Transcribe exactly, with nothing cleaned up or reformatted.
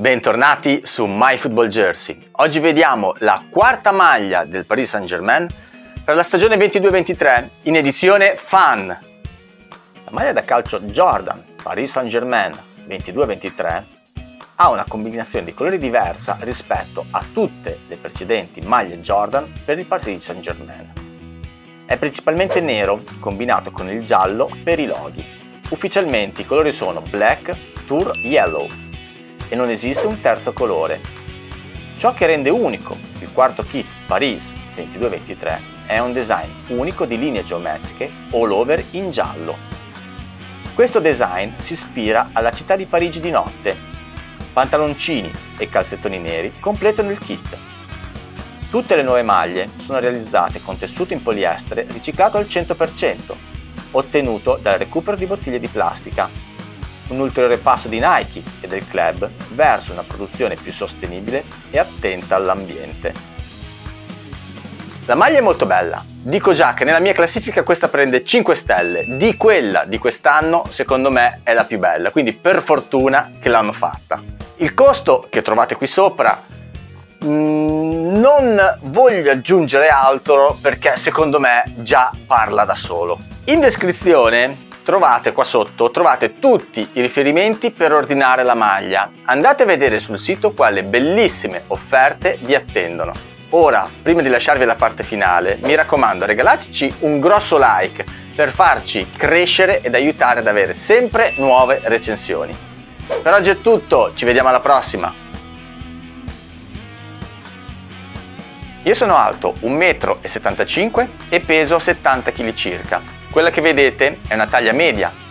Bentornati su MyFootballJersey. Oggi vediamo la quarta maglia del Paris Saint Germain per la stagione ventidue ventitré in edizione Fan. La maglia da calcio Jordan Paris Saint Germain ventidue ventitré ha una combinazione di colori diversa rispetto a tutte le precedenti maglie Jordan per il Paris Saint Germain. È principalmente nero combinato con il giallo per i loghi. Ufficialmente i colori sono Black, Tour, Yellow. E non esiste un terzo colore. Ciò che rende unico il quarto kit Paris ventidue ventitré è un design unico di linee geometriche all over in giallo. Questo design si ispira alla città di Parigi di notte. Pantaloncini e calzettoni neri completano il kit. Tutte le nuove maglie sono realizzate con tessuto in poliestere riciclato al cento per cento, ottenuto dal recupero di bottiglie di plastica. Un ulteriore passo di Nike e del club verso una produzione più sostenibile e attenta all'ambiente. La maglia è molto bella, dico già che nella mia classifica questa prende cinque stelle, di quella di quest'anno secondo me è la più bella, quindi per fortuna che l'hanno fatta. Il costo che trovate qui sopra, non voglio aggiungere altro perché secondo me già parla da solo. In descrizione trovate qua sotto, trovate tutti i riferimenti per ordinare la maglia. Andate a vedere sul sito quali bellissime offerte vi attendono. Ora, prima di lasciarvi alla parte finale, mi raccomando, regalateci un grosso like per farci crescere ed aiutare ad avere sempre nuove recensioni. Per oggi è tutto, ci vediamo alla prossima! Io sono alto un metro e settantacinque e peso settanta chili circa. Quella che vedete è una taglia media